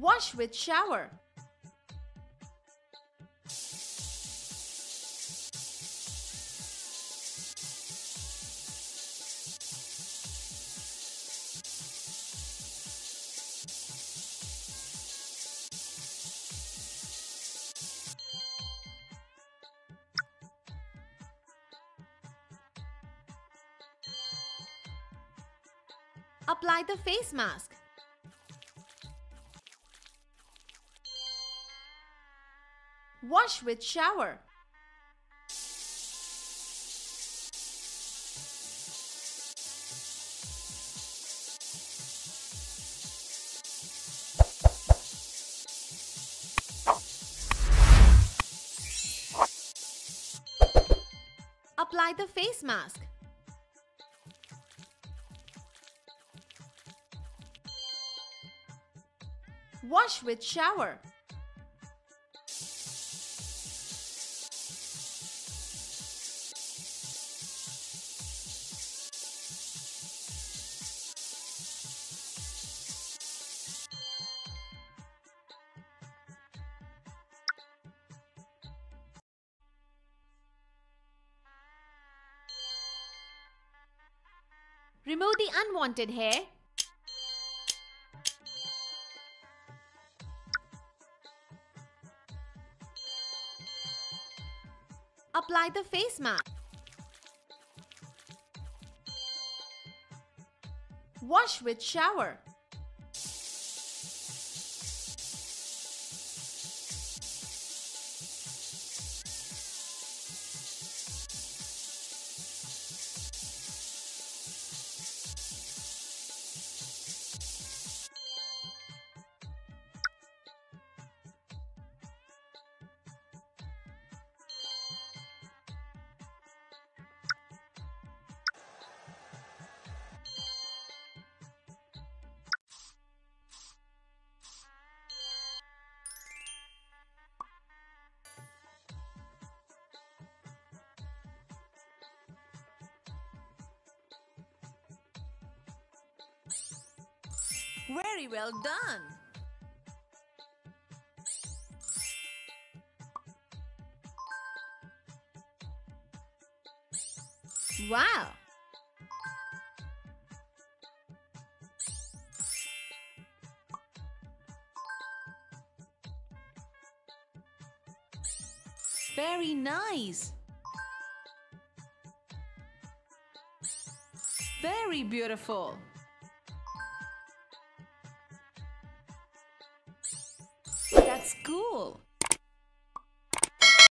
Wash with shower. Apply the face mask. Wash with shower. Apply the face mask. Wash with shower. Remove the unwanted hair. Apply the face mask. Wash with shower. Very well done! Wow! Very nice! Very beautiful! That's cool.